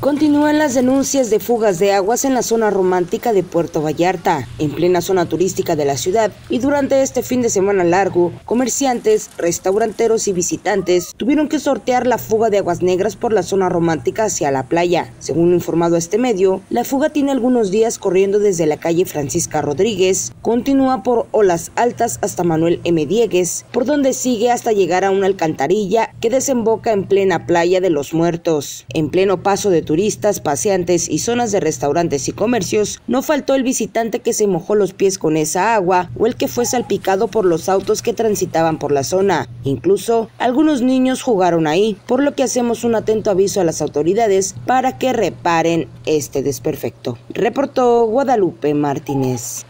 Continúan las denuncias de fugas de aguas en la zona romántica de Puerto Vallarta, en plena zona turística de la ciudad, y durante este fin de semana largo, comerciantes, restauranteros y visitantes tuvieron que sortear la fuga de aguas negras por la zona romántica hacia la playa. Según lo informado a este medio, la fuga tiene algunos días corriendo desde la calle Francisca Rodríguez, continúa por Olas Altas hasta Manuel M. Diegues, por donde sigue hasta llegar a una alcantarilla que desemboca en plena Playa de los Muertos. En pleno paso de turistas, paseantes y zonas de restaurantes y comercios, no faltó el visitante que se mojó los pies con esa agua o el que fue salpicado por los autos que transitaban por la zona. Incluso, algunos niños jugaron ahí, por lo que hacemos un atento aviso a las autoridades para que reparen este desperfecto. Reportó Guadalupe Martínez.